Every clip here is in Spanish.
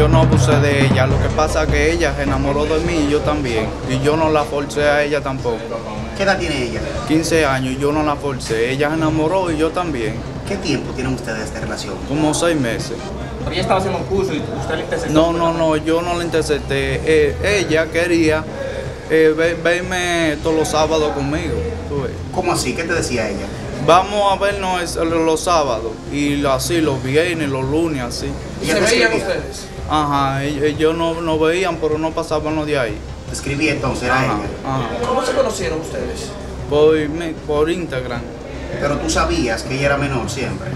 yo no abusé de ella, lo que pasa es que ella se enamoró de mí y yo también, y yo no la forcé a ella tampoco. ¿Qué edad tiene ella? 15 años, yo no la forcé, ella se enamoró y yo también. ¿Qué tiempo tienen ustedes de relación? Como 6 meses. ¿Pero ella estaba haciendo un curso y usted le interceptó? No, yo no la intercepté, ella quería verme todos los sábados conmigo. ¿Cómo así? ¿Qué te decía ella? Vamos a vernos los sábados, y así, los viernes, los lunes, así. ¿Y se veían ustedes? Ajá, ellos no veían, pero no pasaban los de ahí. ¿Escribía entonces a ella? Ajá. ¿Cómo se conocieron ustedes? Por Instagram. ¿Pero tú sabías que ella era menor siempre?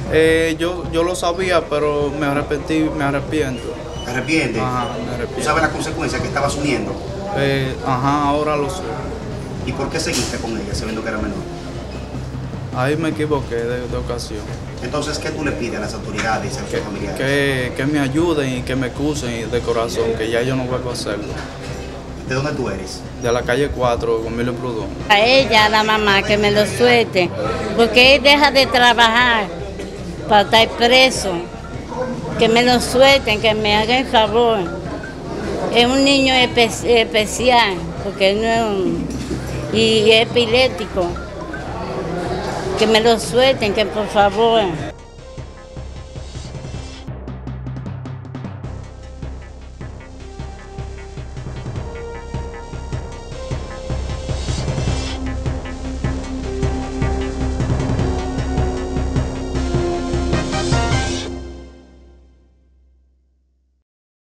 Yo lo sabía, pero me arrepiento. ¿Te arrepientes? Ajá, me arrepiento. ¿Tú sabes las consecuencias que estabas asumiendo? Ajá, ahora lo sé. ¿Y por qué seguiste con ella sabiendo que era menor? Ahí me equivoqué de ocasión. Entonces, ¿qué tú le pides a las autoridades y a los familiares? Que me ayuden y que me excusen de corazón, que ya yo no vuelvo a hacerlo. ¿De dónde tú eres? De la calle 4, Gomilio Prudón. A ella, a la mamá, que me lo suelte, porque él deja de trabajar para estar preso. Que me lo suelten, que me hagan el favor. Es un niño especial, porque él no es y es epiléptico. Que me lo suelten, que por favor.